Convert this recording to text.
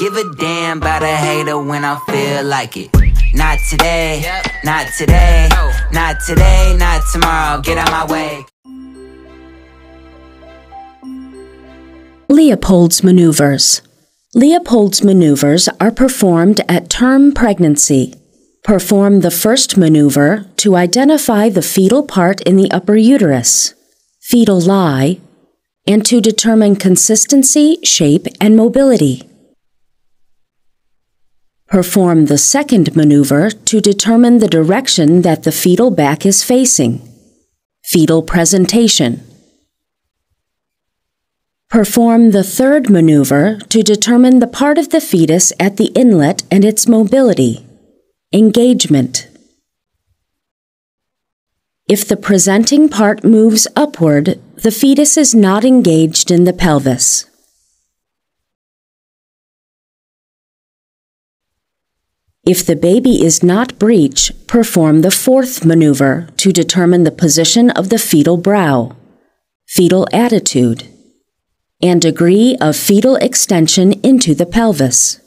Give a damn about a hater when I feel like it. Not today, not today, not today, not tomorrow. Get out my way. Leopold's Maneuvers. Leopold's maneuvers are performed at term pregnancy. Perform the first maneuver to identify the fetal part in the upper uterus, fetal lie, and to determine consistency, shape, and mobility. Perform the second maneuver to determine the direction that the fetal back is facing, fetal presentation. Perform the third maneuver to determine the part of the fetus at the inlet and its mobility, engagement. If the presenting part moves upward, the fetus is not engaged in the pelvis. If the baby is not breech, perform the fourth maneuver to determine the position of the fetal brow, fetal attitude, and degree of fetal extension into the pelvis.